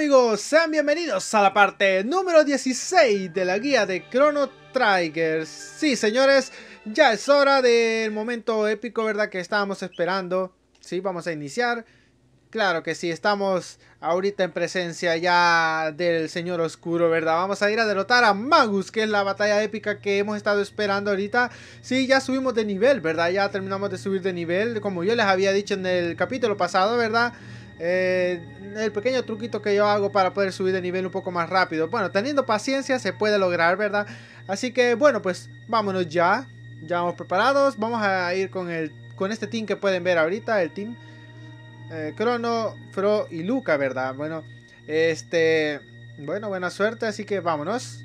amigos, sean bienvenidos a la parte número 16 de la guía de Chrono Trigger. Sí, señores, ya es hora del momento épico, ¿verdad? Que estábamos esperando. Sí, vamos a iniciar. Claro que sí, estamos ahorita en presencia ya del Señor Oscuro, ¿verdad? Vamos a ir a derrotar a Magus, que es la batalla épica que hemos estado esperando ahorita. Sí, ya subimos de nivel, ¿verdad? Ya terminamos de subir de nivel, como yo les había dicho en el capítulo pasado, ¿verdad? El pequeño truquito que yo hago para poder subir de nivel un poco más rápido. Bueno, teniendo paciencia se puede lograr, ¿verdad? Así que, bueno, pues vámonos ya. Ya vamos preparados, vamos a ir con este team que pueden ver ahorita, el team... Crono, Frog y Lucca, ¿verdad? Bueno, buena suerte, así que vámonos.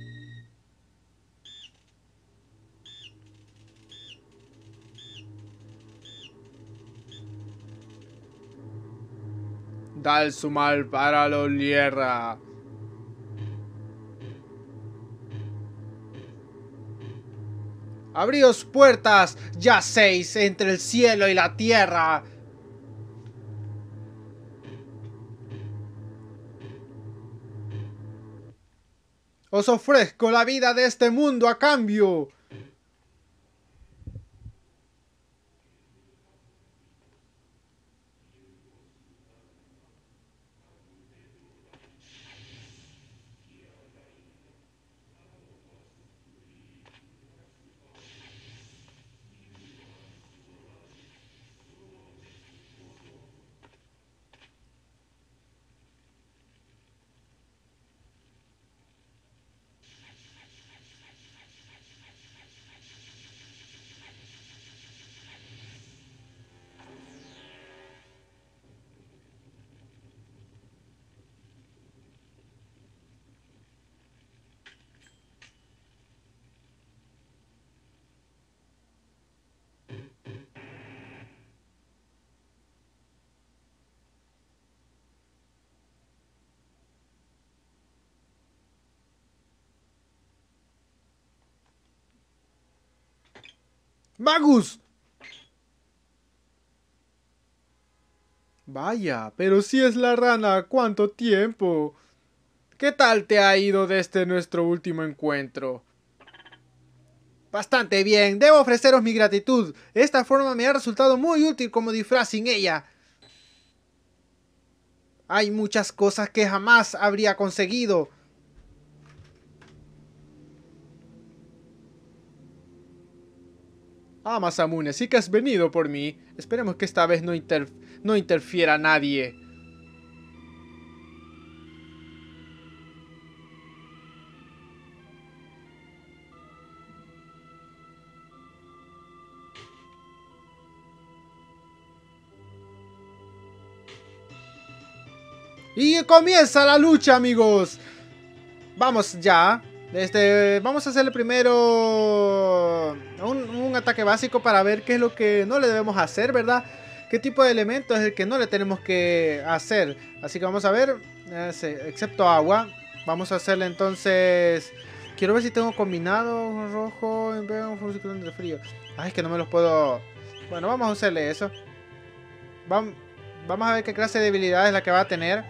Dal su mal para la tierra. Abríos puertas, ya seis, entre el cielo y la tierra. Os ofrezco la vida de este mundo a cambio. ¡Magus! Vaya, pero si es la rana, ¿cuánto tiempo? ¿Qué tal te ha ido desde nuestro último encuentro? Bastante bien, debo ofreceros mi gratitud. Esta forma me ha resultado muy útil como disfraz sin ella. Hay muchas cosas que jamás habría conseguido. Ah, Masamune, sí que has venido por mí. Esperemos que esta vez no interfiera a nadie. Y comienza la lucha, amigos. Vamos ya. Vamos a hacerle primero un ataque básico para ver qué es lo que no le debemos hacer, ¿verdad? Qué tipo de elemento es el que no le tenemos que hacer. Así que vamos a ver, excepto agua. Vamos a hacerle entonces... Quiero ver si tengo combinado un rojo, un ciclón de frío. Ay, es que no me los puedo... Bueno, vamos a hacerle eso. Vamos a ver qué clase de debilidad es la que va a tener.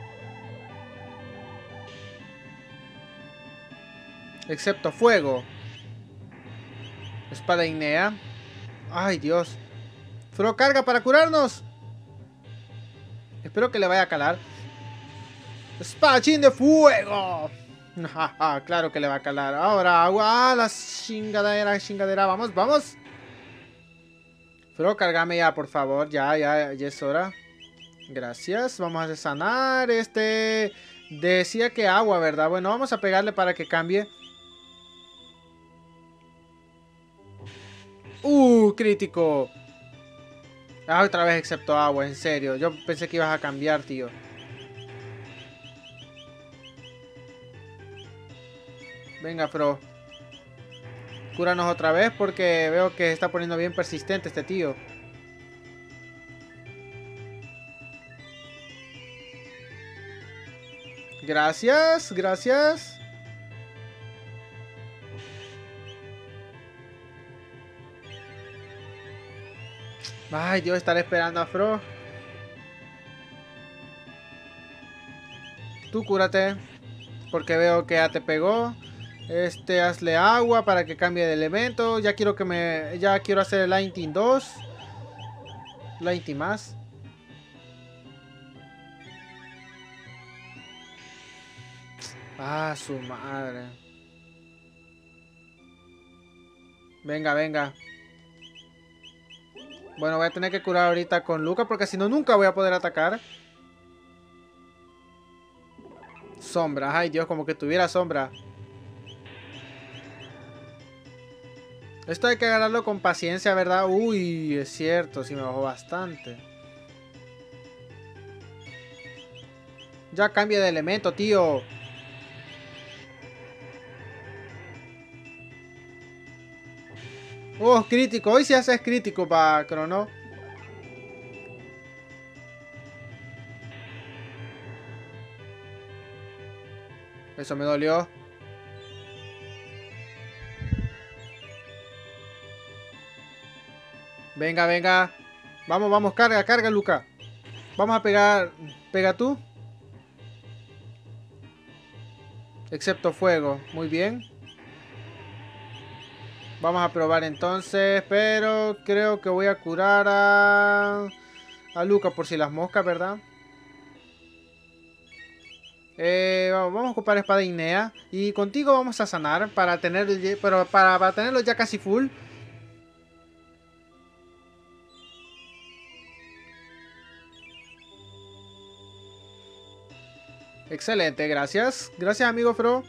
Excepto fuego. Espada Ígnea. Ay, Dios. Frog carga para curarnos. Espero que le vaya a calar. Espadachín de fuego. Claro que le va a calar. Ahora agua. La chingadera. Vamos, vamos. Frog, cárgame ya, por favor. Ya es hora. Gracias. Vamos a sanar. Decía que agua, ¿verdad? Bueno, vamos a pegarle para que cambie. Crítico. Ah, otra vez excepto agua, en serio. Yo pensé que ibas a cambiar, tío. Venga, Frog. Cúranos otra vez porque veo que está poniendo bien persistente este tío. Gracias, gracias. Ay, Dios, estaré esperando a Frog. Tú cúrate, porque veo que ya te pegó. Hazle agua para que cambie de elemento. Ya quiero hacer el Lighting 2. Lighting más. Ah, su madre. Venga, venga. Bueno, voy a tener que curar ahorita con Lucca, porque si no, nunca voy a poder atacar. Sombra, ay Dios, como que tuviera sombra. Esto hay que agarrarlo con paciencia, ¿verdad? Uy, es cierto, sí me bajó bastante. Ya cambia de elemento, tío. Oh, crítico. Hoy sí haces crítico para Crono. Eso me dolió. Venga, venga. Vamos, vamos, carga, carga, Lucca. Vamos a pegar. Pega tú. Excepto fuego. Muy bien. Vamos a probar entonces, pero creo que voy a curar a Lucca por si las moscas, ¿verdad? Vamos a ocupar Espada Ígnea y contigo vamos a sanar para tener, pero para tenerlo ya casi full. Excelente, gracias. Gracias, amigo Frog.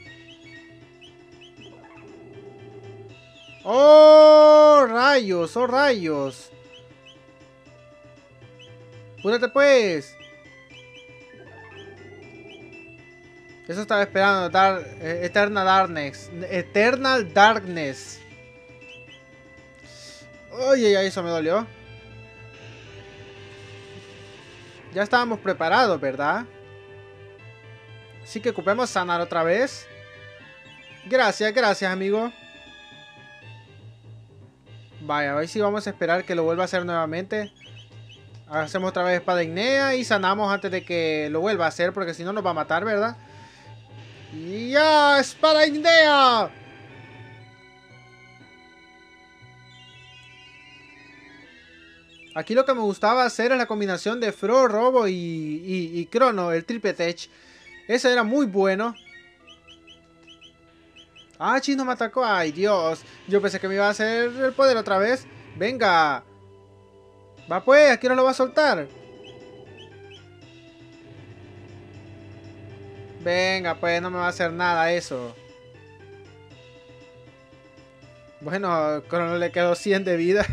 ¡Oh, rayos! ¡Oh, rayos! ¡Púrate, pues! Eso estaba esperando. Eternal Darkness. Eternal Darkness. Oye, ya eso me dolió. Ya estábamos preparados, ¿verdad? Así que ocupemos sanar otra vez. Gracias, gracias, amigo. Vaya, hoy sí vamos a esperar que lo vuelva a hacer nuevamente. Hacemos otra vez Espada Ígnea y sanamos antes de que lo vuelva a hacer, porque si no nos va a matar, ¿verdad? ¡Y ya! ¡Espada Ígnea! Aquí lo que me gustaba hacer es la combinación de Frog, Robo y Crono, el triple tech. Ese era muy bueno. Ah, Chino me atacó. Ay, Dios. Yo pensé que me iba a hacer el poder otra vez. Venga. Va pues, aquí no lo va a soltar. Venga pues, no me va a hacer nada eso. Bueno, Crono le quedó 100 de vida.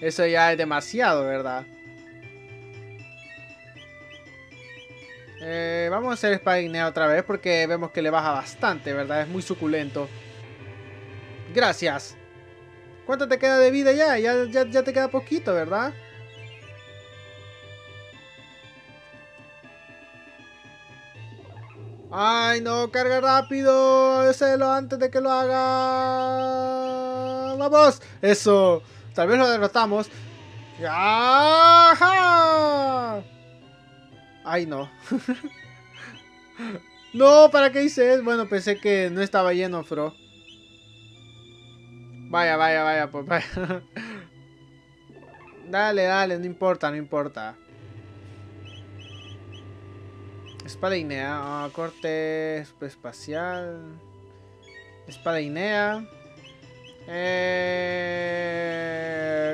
Eso ya es demasiado, ¿verdad? Vamos a hacer Espada Ígnea otra vez, porque vemos que le baja bastante, ¿verdad? Es muy suculento. Gracias. ¿Cuánto te queda de vida ya? Ya te queda poquito, ¿verdad? ¡Ay, no! ¡Carga rápido! ¡Hacelo antes de que lo haga! ¡Vamos! ¡Eso! Tal vez lo derrotamos. ¡Ajá! Ay, no. No, ¿para qué hice eso? Bueno, pensé que no estaba lleno, Frog. Vaya, vaya, vaya, pues vaya. Dale, dale, no importa, no importa. Espada Ígnea, corte espacial. Espada Ígnea.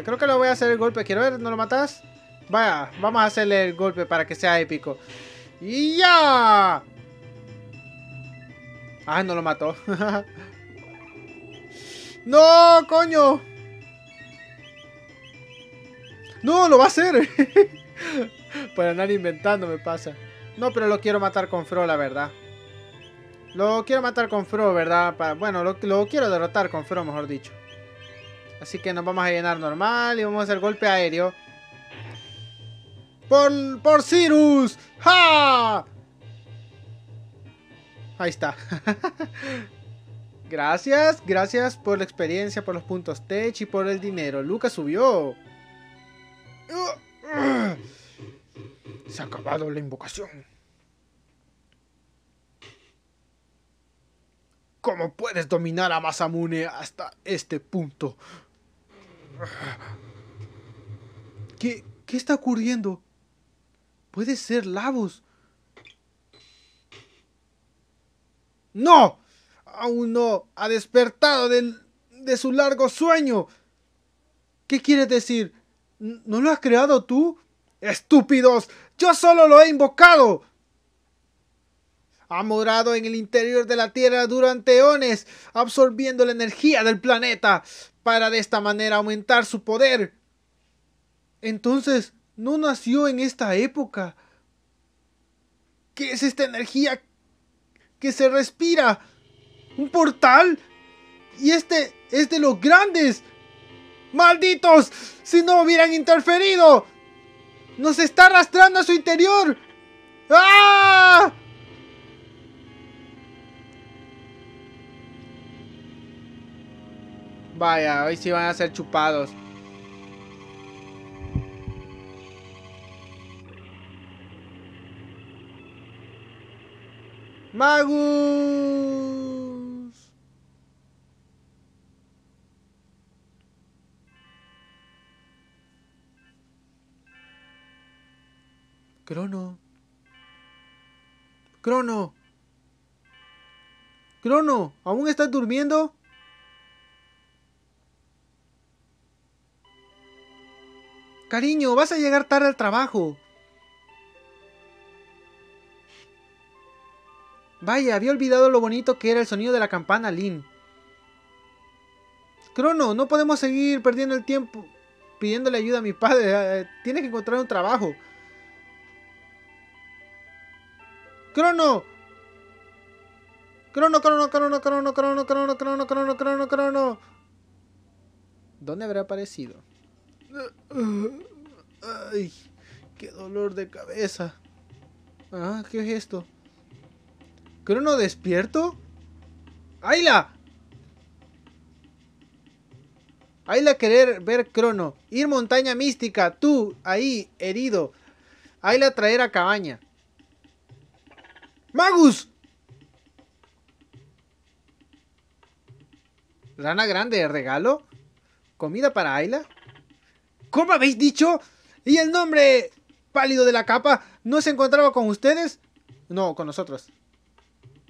Creo que lo voy a hacer el golpe. Quiero ver, ¿no lo matas? Vaya, vamos a hacerle el golpe para que sea épico. ¡Y ya! Ah, no lo mató. ¡No, coño! ¡No, lo va a hacer! Para andar inventando me pasa. No, pero lo quiero matar con Frog, la verdad. Lo quiero matar con Frog, ¿verdad? Bueno, lo quiero derrotar con Frog, mejor dicho. Así que nos vamos a llenar normal y vamos a hacer golpe aéreo. Por Cyrus. ¡Ja! Ahí está. Gracias, gracias por la experiencia, por los puntos tech y por el dinero. Lucca subió. Se ha acabado la invocación. ¿Cómo puedes dominar a Masamune hasta este punto? ¿Qué está ocurriendo? Puede ser Lavos. ¡No! ¡Aún no! ¡Ha despertado de su largo sueño! ¿Qué quieres decir? ¿No lo has creado tú? ¡Estúpidos! ¡Yo solo lo he invocado! Ha morado en el interior de la Tierra durante eones, absorbiendo la energía del planeta, para de esta manera aumentar su poder. Entonces, no nació en esta época. ¿Qué es esta energía que se respira? ¿Un portal? Y este es de los grandes. ¡Malditos! ¡Si no hubieran interferido! ¡Nos está arrastrando a su interior! ¡Ah! Vaya, hoy sí van a ser chupados. Magus. Crono, ¿aún estás durmiendo? Cariño, vas a llegar tarde al trabajo. Vaya, había olvidado lo bonito que era el sonido de la campana Lin. Crono, no podemos seguir perdiendo el tiempo pidiéndole ayuda a mi padre. Tienes que encontrar un trabajo. Crono. ¿Dónde habrá aparecido? Ay, qué dolor de cabeza. Ah, ¿qué es esto? ¿Crono despierto? ¡Ayla! Ayla querer ver Crono. Ir montaña mística. Tú, ahí, herido. Ayla traer a cabaña. ¡Magus! Rana grande, regalo. ¿Comida para Ayla? ¿Cómo habéis dicho? ¿Y el nombre pálido de la capa no se encontraba con ustedes? No, con nosotros.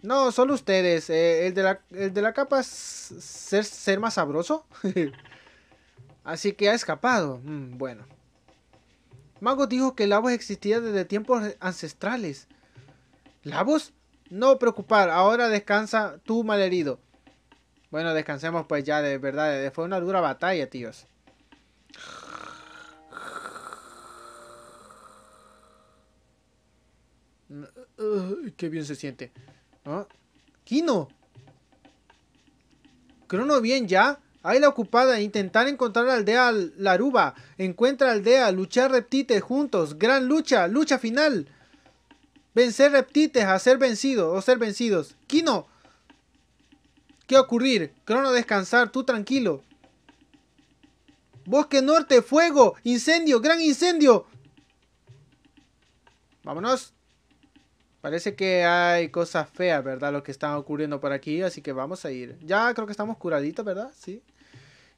No, solo ustedes. El de la capa es ser más sabroso. Así que ha escapado. Bueno. Magus dijo que Lavos existía desde tiempos ancestrales. ¿Lavos? No preocupar, ahora descansa tú, malherido. Bueno, descansemos pues ya, de verdad. Fue una dura batalla, tíos. Qué bien se siente. ¿Ah? Kino. Crono bien ya. Ayla ocupada. Intentar encontrar la aldea Laruba. Encuentra aldea. Luchar reptites juntos. Gran lucha. Lucha final. Vencer reptites. A ser vencidos. O ser vencidos. Kino. ¿Qué va a ocurrir? Crono descansar. Tú tranquilo. Bosque norte. Fuego. Incendio. Gran incendio. Vámonos. Parece que hay cosas feas, ¿verdad? Lo que están ocurriendo por aquí, así que vamos a ir. Ya creo que estamos curaditos, ¿verdad? Sí.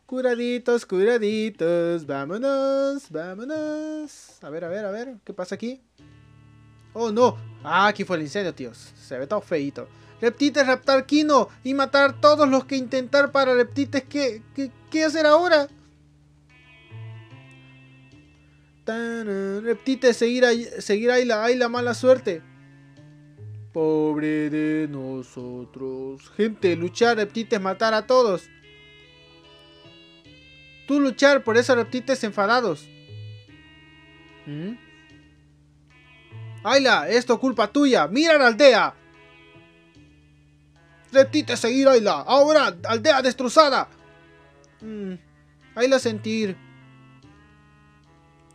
Curaditos, curaditos. Vámonos, vámonos. A ver. ¿Qué pasa aquí? ¡Oh, no! Ah, aquí fue el incendio, tíos. Se ve todo feíto. Reptites, raptar Kino y matar todos los que intentar para reptites. ¿Qué hacer ahora? Reptites, seguir Ayla, mala suerte. Pobre de nosotros. Gente, luchar, reptites, matar a todos. Tú luchar por esos reptites enfadados. Ayla, esto culpa tuya. Mira la aldea. Reptites, seguir Ayla. Ahora, aldea destrozada. Ayla sentir.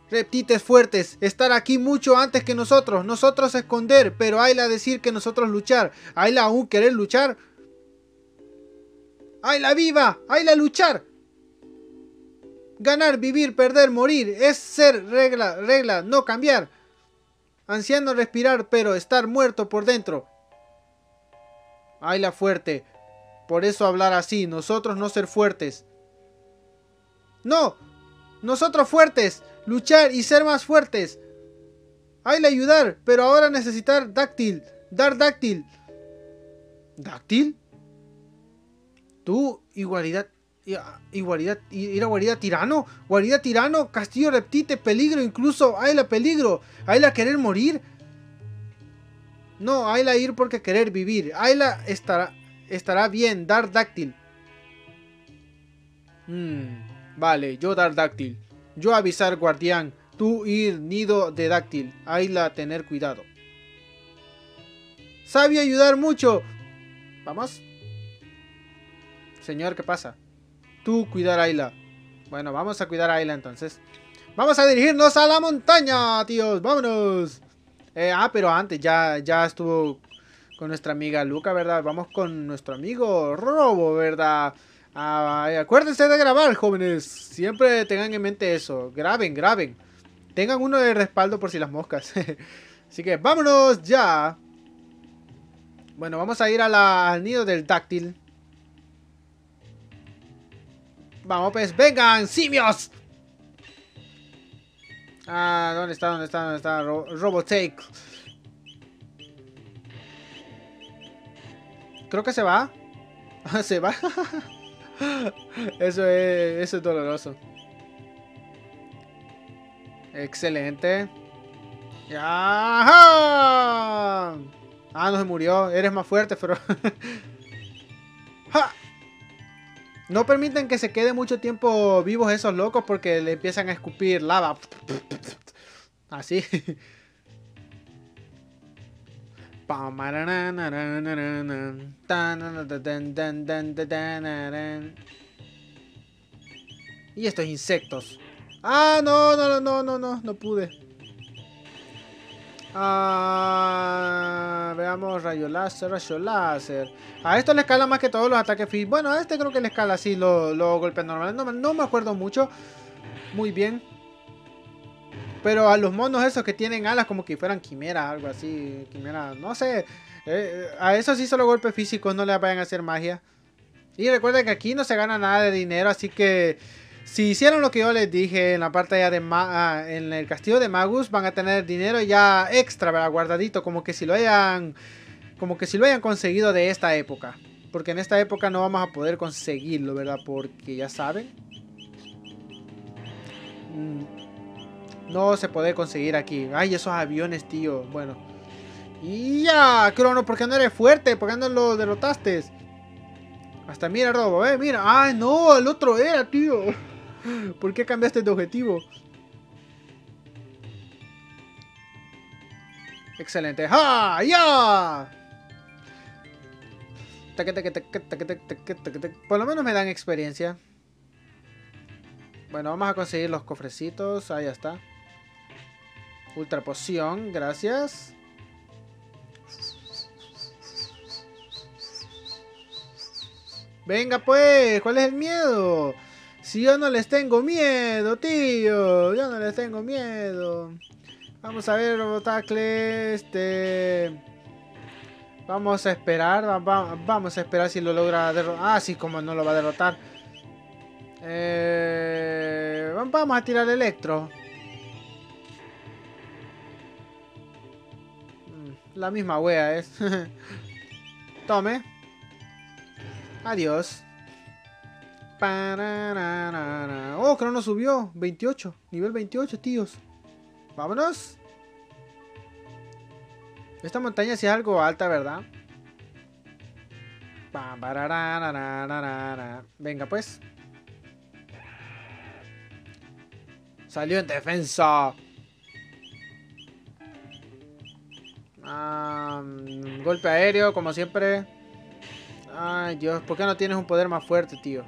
Reptites fuertes, estar aquí mucho antes que nosotros. Nosotros esconder, pero Ayla decir que nosotros luchar. Ayla aún querer luchar. Ayla viva, Ayla luchar. Ganar, vivir, perder, morir. Es ser regla, no cambiar. Ansiando respirar, pero estar muerto por dentro. Ayla fuerte. Por eso hablar así, nosotros no ser fuertes. ¡No! ¡Nosotros fuertes! ¡Luchar y ser más fuertes! Ayla ayudar, pero ahora necesitar dáctil. Dar dáctil. ¿Dáctil? Tú, igualdad... Igualdad... Ir a guarida tirano. Guarida tirano, castillo reptite, peligro, incluso Ayla peligro. Ayla querer morir. No, Ayla ir porque querer vivir. Ayla estará bien, dar dáctil. Vale, yo dar dáctil. Yo avisar guardián. Tú ir nido de dáctil. Ayla tener cuidado. Sabio ayudar mucho. Vamos. Señor, ¿qué pasa? Tú cuidar a Ayla. Bueno, vamos a cuidar a Ayla entonces. Vamos a dirigirnos a la montaña, tíos. Vámonos. Pero antes ya estuvo con nuestra amiga Lucca, ¿verdad? Vamos con nuestro amigo Robo, ¿verdad? Acuérdense de grabar, jóvenes. Siempre tengan en mente eso. Graben. Tengan uno de respaldo por si las moscas. Así que vámonos ya. Bueno, vamos a ir al nido del dáctil. Vamos pues, vengan, simios. ¿Dónde está? Robotech. Creo que se va. ¿Se va? Eso es doloroso. Excelente. ¡Ajá! No se murió. Eres más fuerte, pero... ¡Ja! No permiten que se quede mucho tiempo vivos esos locos porque le empiezan a escupir lava. Así. Y estos insectos. No pude. Veamos, rayo láser. A esto le escala más que todos los ataques físicos. Bueno, a este creo que le escala así los golpes normales. No me acuerdo mucho. Muy bien. Pero a los monos esos que tienen alas como que fueran quimeras, algo así. Quimera, no sé. A esos sí solo golpes físicos, no les vayan a hacer magia. Y recuerden que aquí no se gana nada de dinero, así que... Si hicieron lo que yo les dije en la parte allá en el castillo de Magus, van a tener dinero ya extra, ¿verdad? Guardadito, como que si lo hayan conseguido de esta época. Porque en esta época no vamos a poder conseguirlo, ¿verdad? Porque ya saben, no se puede conseguir aquí. Ay, esos aviones, tío. Bueno. Y ya, Crono, ¿por qué no eres fuerte? ¿Por qué no lo derrotaste? Hasta mira, Robo, mira. Ay, no, el otro era, tío. ¿Por qué cambiaste de objetivo? Excelente. ¡Ja! ¡Ya! Por lo menos me dan experiencia. Bueno, vamos a conseguir los cofrecitos. Ahí está. Ultra poción, gracias. Venga pues, ¿cuál es el miedo? Si yo no les tengo miedo, tío. Yo no les tengo miedo. Vamos a ver, Robotacle. Vamos a esperar. Vamos a esperar si lo logra derrotar. Sí, como no lo va a derrotar. Vamos a tirar electro. La misma wea es. Tome. Adiós. Oh, Crono subió. 28. Nivel 28, tíos. Vámonos. Esta montaña sí es algo alta, ¿verdad? Venga, pues. Salió en defensa. Golpe aéreo, como siempre. Ay, Dios, ¿por qué no tienes un poder más fuerte, tío?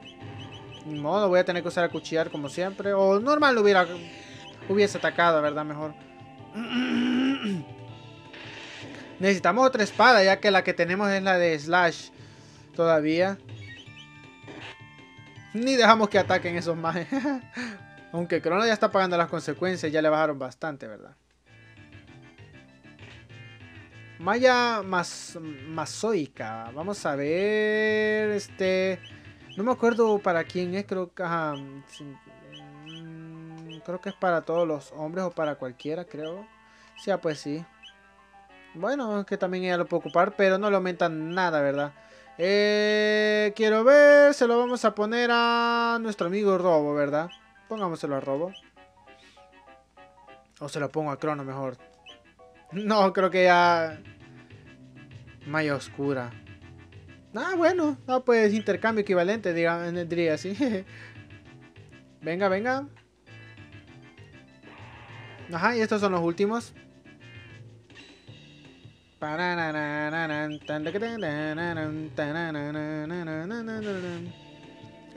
Ni modo, voy a tener que usar acuchillar como siempre. O normal lo hubiese atacado, ¿verdad? Mejor. Necesitamos otra espada, ya que la que tenemos es la de Slash. Todavía. Ni dejamos que ataquen esos mages. Aunque Crono ya está pagando las consecuencias, ya le bajaron bastante, ¿verdad? Malla masoica. Vamos a ver. No me acuerdo para quién es. Creo que, creo que es para todos los hombres o para cualquiera, creo. Sí, pues sí. Bueno, es que también ella lo puede ocupar, pero no le aumentan nada, ¿verdad? Quiero ver. Se lo vamos a poner a nuestro amigo Robo, ¿verdad? Pongámoselo a Robo. O se lo pongo a Crono mejor. No, creo que ya... Malla oscura. Ah, bueno. Ah, pues intercambio equivalente, diría así. Venga, venga. Ajá, y estos son los últimos.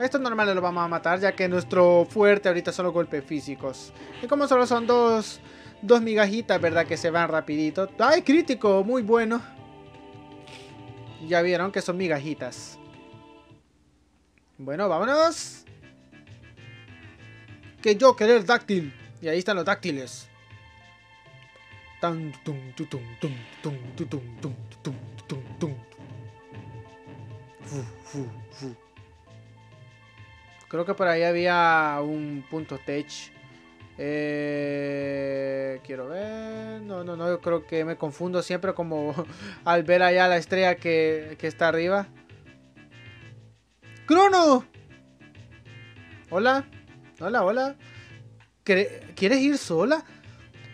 Estos normales los vamos a matar, ya que nuestro fuerte ahorita son los golpes físicos. Y como solo son dos migajitas, ¿verdad? Que se van rapidito. ¡Ay, crítico! Muy bueno. Ya vieron que son migajitas. Bueno, vámonos. Que yo querer dáctil. Y ahí están los dáctiles. Creo que por ahí había un punto tech. Quiero ver. No, yo creo que me confundo siempre como al ver allá la estrella que está arriba. ¡Crono! Hola, hola, hola. ¿Quieres ir sola?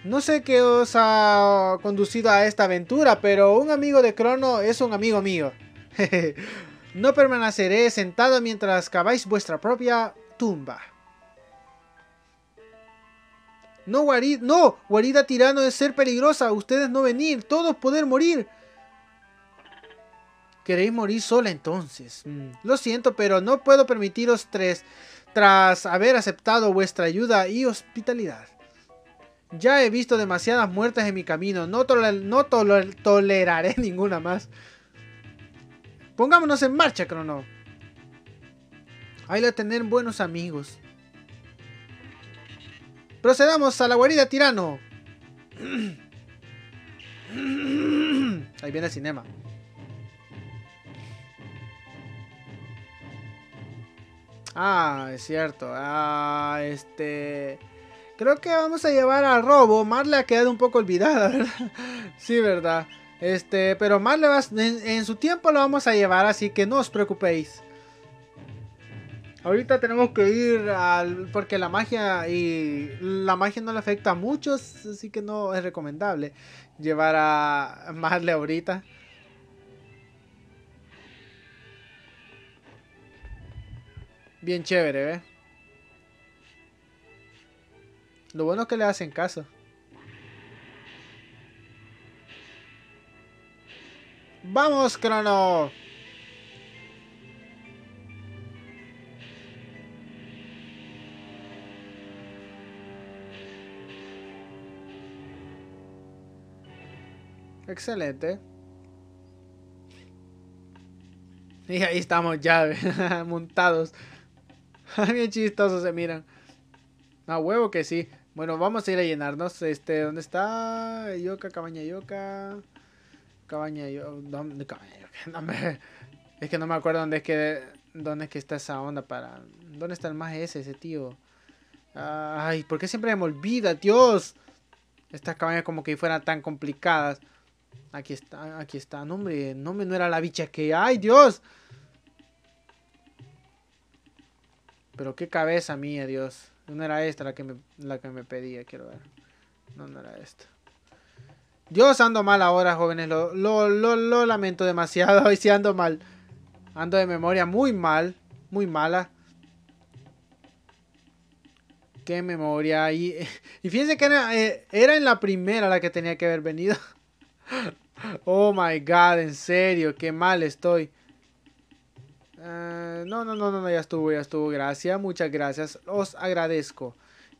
No sé qué os ha conducido a esta aventura, pero un amigo de Crono es un amigo mío. No permaneceré sentado mientras caváis vuestra propia tumba. No, guarida tirano es ser peligrosa. Ustedes no venir, todos poder morir. ¿Queréis morir sola entonces? Lo siento, pero no puedo permitiros tres tras haber aceptado vuestra ayuda y hospitalidad. Ya he visto demasiadas muertes en mi camino. No toleraré ninguna más. Pongámonos en marcha, Crono. Ayla, tener buenos amigos. Procedamos a la guarida tirano. Ahí viene el cinema. Ah, es cierto. Creo que vamos a llevar a Robo. Marle ha quedado un poco olvidada, ¿verdad? Sí, ¿verdad? Pero Marle en su tiempo lo vamos a llevar, así que no os preocupéis. Ahorita tenemos que ir al... porque la magia no le afecta a muchos, así que no es recomendable llevar a Marle ahorita. Bien chévere, ¿eh? Lo bueno es que le hacen caso. ¡Vamos, Crono! Excelente. Y ahí estamos ya, montados. Bien chistosos se miran. A huevo que sí. Bueno, vamos a ir a llenarnos. ¿Dónde está? Yoka, cabaña Yoka. Cabaña Yoka. ¿Dónde? Cabaña Yoka. No me... Es que no me acuerdo dónde es que está esa onda para... ¿Dónde está el más ese tío? Ay, ¿por qué siempre me olvida, Dios? Estas cabañas como que fueran tan complicadas. Aquí está. No, hombre, no era la bicha que... ¡Ay, Dios! Pero qué cabeza mía, Dios. No era esta la que me pedía, quiero ver. No era esta. Dios, ando mal ahora, jóvenes. Lo lamento demasiado. Hoy sí ando mal. Ando de memoria muy mal. Muy mala. Qué memoria. Y fíjense que era en la primera la que tenía que haber venido. Oh my god, en serio. Qué mal estoy. No, ya estuvo, gracias, muchas gracias, os agradezco.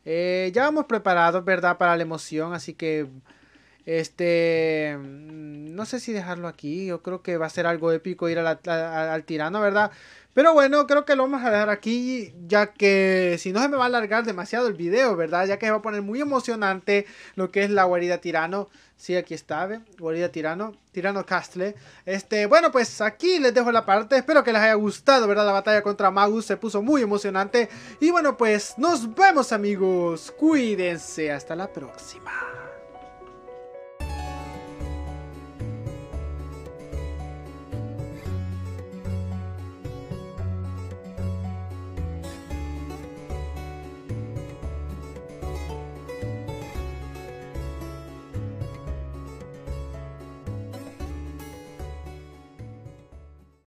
Ya vamos preparados, ¿verdad? Para la emoción, así que No sé si dejarlo aquí. Yo creo que va a ser algo épico ir a al tirano, ¿verdad? Pero bueno, creo que lo vamos a dejar aquí, ya que si no se me va a alargar demasiado el video, ¿verdad? Ya que se va a poner muy emocionante lo que es la guarida tirano. Sí, aquí está, ¿ve? Guarida tirano, tirano castle. Bueno, pues aquí les dejo la parte. Espero que les haya gustado, ¿verdad? La batalla contra Magus se puso muy emocionante. Y bueno, pues nos vemos, amigos. Cuídense, hasta la próxima.